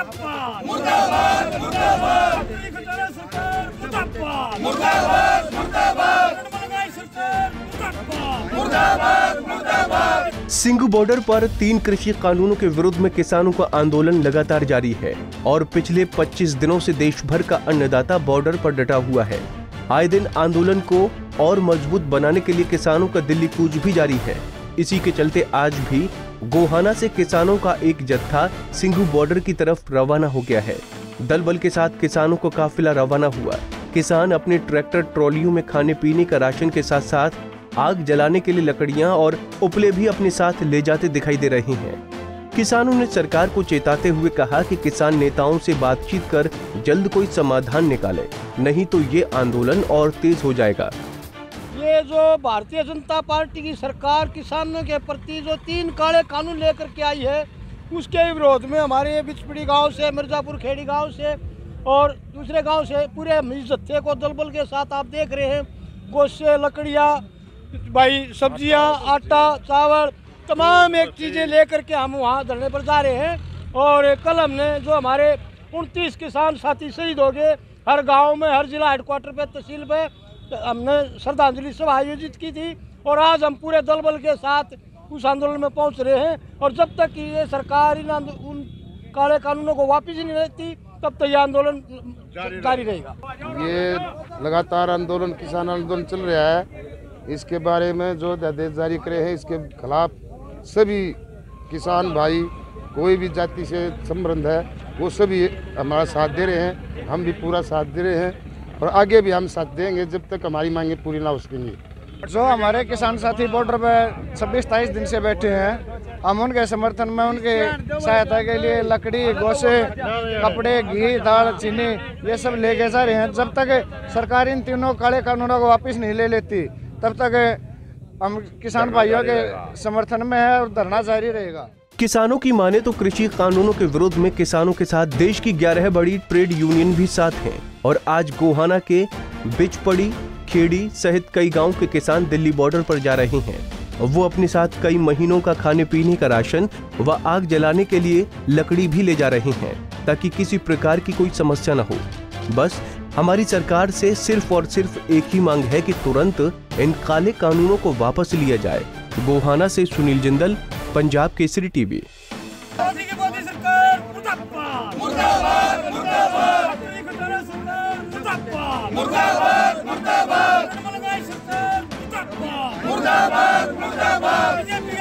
मुर्दाबाद मुर्दाबाद मुर्दाबाद मुर्दाबाद मुर्दाबाद मुर्दाबाद मुर्दाबाद मुर्दाबाद। सिंघु बॉर्डर पर 3 कृषि कानूनों के विरुद्ध में किसानों का आंदोलन लगातार जारी है और पिछले 25 दिनों से देश भर का अन्नदाता बॉर्डर पर डटा हुआ है। आए दिन आंदोलन को और मजबूत बनाने के लिए किसानों का दिल्ली कूच भी जारी है। इसी के चलते आज भी गोहाना से किसानों का एक जत्था सिंघु बॉर्डर की तरफ रवाना हो गया है। दल बल के साथ किसानों का काफिला रवाना हुआ। किसान अपने ट्रैक्टर ट्रॉलियों में खाने पीने का राशन के साथ साथ आग जलाने के लिए लकड़ियां और उपले भी अपने साथ ले जाते दिखाई दे रहे हैं। किसानों ने सरकार को चेताते हुए कहा कि किसान नेताओं से बातचीत कर जल्द कोई समाधान निकाले, नहीं तो ये आंदोलन और तेज हो जाएगा। ये जो भारतीय जनता पार्टी की सरकार किसानों के प्रति जो 3 काले कानून लेकर के आई है, उसके विरोध में हमारे बिचपीड़ी गांव से, मिर्ज़ापुर खेड़ी गांव से और दूसरे गांव से पूरे जत्थे को दल बल के साथ आप देख रहे हैं। गोश्त, लकड़ियाँ, भाई सब्जियाँ, आटा, चावल, तमाम एक चीज़ें लेकर के हम वहाँ धरने पर जा रहे हैं। और कल हमने जो हमारे 29 किसान साथी शहीद हो गए, हर गाँव में, हर जिला हेडक्वार्टर पर, तहसील पर हमने श्रद्धांजलि सभा आयोजित की थी। और आज हम पूरे दल बल के साथ उस आंदोलन में पहुंच रहे हैं। और जब तक कि ये सरकार उन काले कानूनों को वापस नहीं लेती, तब तक ये आंदोलन जारी रहेगा। ये लगातार आंदोलन, किसान आंदोलन चल रहा है। इसके बारे में जो अध्यादेश जारी करे हैं, इसके खिलाफ सभी किसान भाई, कोई भी जाति से संबंध है, वो सभी हमारा साथ दे रहे हैं। हम भी पूरा साथ दे रहे हैं और आगे भी हम साथ देंगे जब तक हमारी मांगे पूरी ना हो सकेंगी। जो हमारे किसान साथी बॉर्डर पर 26-27 दिन से बैठे हैं, हम उनके समर्थन में, उनके सहायता के लिए लकड़ी, गोशे, कपड़े, घी, दाल, चीनी ये सब लेके जा रहे हैं। जब तक सरकार इन 3 काले कानूनों को वापस नहीं ले लेती, तब तक हम किसान भाइयों के समर्थन में है और धरना जारी रहेगा। किसानों की माने तो कृषि कानूनों के विरोध में किसानों के साथ देश की 11 बड़ी ट्रेड यूनियन भी साथ हैं। और आज गोहाना के बिचपीड़ी, खेड़ी सहित कई गांव के किसान दिल्ली बॉर्डर पर जा रहे हैं। वो अपने साथ कई महीनों का खाने पीने का राशन व आग जलाने के लिए लकड़ी भी ले जा रहे हैं, ताकि किसी प्रकार की कोई समस्या न हो। बस हमारी सरकार से सिर्फ और सिर्फ एक ही मांग है कि तुरंत इन काले कानूनों को वापस लिया जाए। गोहाना से सुनील जिंदल, पंजाब केसरी टीवी। मुर्दाबाद मुर्दाबाद मुर्दाबाद मुर्दाबाद।